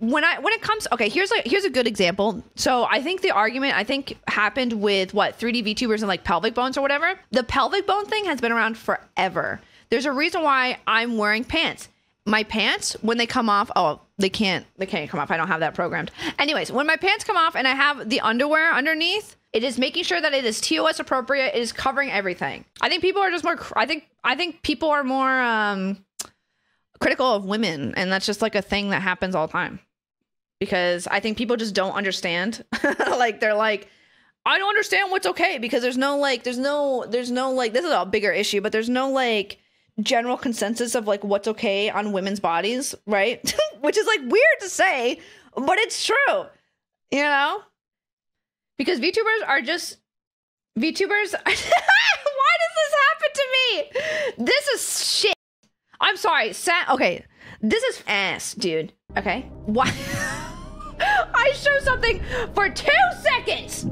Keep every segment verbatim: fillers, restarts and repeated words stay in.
when I when it comes, okay, here's a here's a good example. So I think the argument I think happened with what three D VTubers and like pelvic bones or whatever. The pelvic bone thing has been around forever. There's a reason why I'm wearing pants. My pants, when they come off, oh, they can't, they can't come off. I don't have that programmed. Anyways, when my pants come off and I have the underwear underneath, it is making sure that it is T O S appropriate. It is covering everything. I think people are just more, I think, I think people are more um, critical of women. And that's just like a thing that happens all the time. Because I think people just don't understand. Like, they're like, I don't understand what's okay. Because there's no like, there's no, there's no like, this is a bigger issue, but there's no like, general consensus of like what's okay on women's bodies, right? Which is like weird to say, but it's true, you know? Because VTubers are just VTubers. Why does this happen to me? This is shit. I'm sorry. Sa okay, this is ass, dude. Okay, why? I show something for two seconds.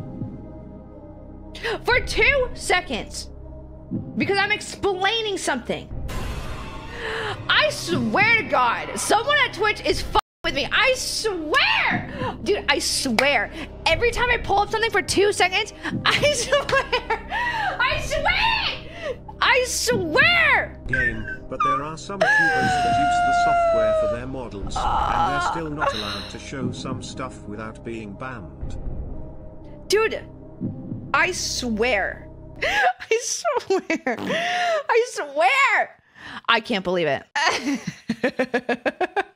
For two seconds. Because I'm explaining something. I swear to God, someone at Twitch is fucking with me. I swear, dude, I swear. Every time I pull up something for two seconds, I swear, I swear, I swear. Game, but there are some tubers that use the software for their models, uh, and they're still not allowed to show some stuff without being banned. Dude, I swear. I swear, I swear, I can't believe it.